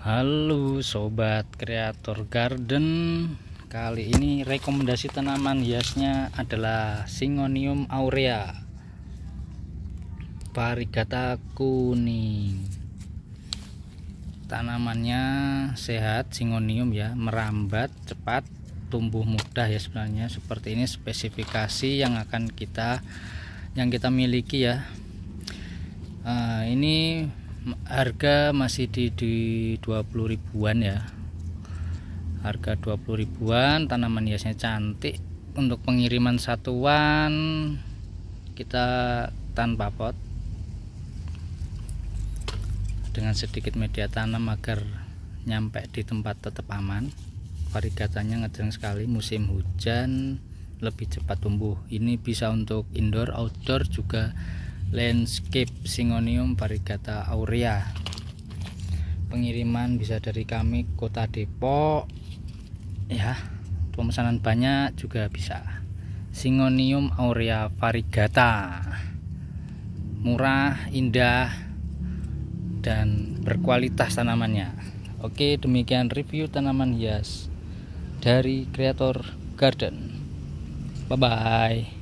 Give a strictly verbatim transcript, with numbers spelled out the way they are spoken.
Halo sobat Kreator Garden, kali ini rekomendasi tanaman hiasnya adalah Syngonium Aurea Variegata kuning. Tanamannya sehat, Syngonium ya, merambat cepat, tumbuh mudah ya. Sebenarnya seperti ini spesifikasi yang akan kita yang kita miliki ya. Uh, ini harga masih di, di dua puluh ribuan ya, harga dua puluh ribuan. Tanaman hiasnya cantik. Untuk pengiriman satuan kita tanpa pot, dengan sedikit media tanam agar nyampe di tempat tetap aman. Variegatanya ngejreng sekali, musim hujan lebih cepat tumbuh. Ini bisa untuk indoor, outdoor juga. Landscape Syngonium Variegata Aurea. Pengiriman bisa dari kami, Kota Depok ya. Pemesanan banyak juga bisa. Syngonium Aurea Variegata, murah, indah, dan berkualitas tanamannya. Oke, demikian review tanaman hias dari Kreator Garden. Bye bye.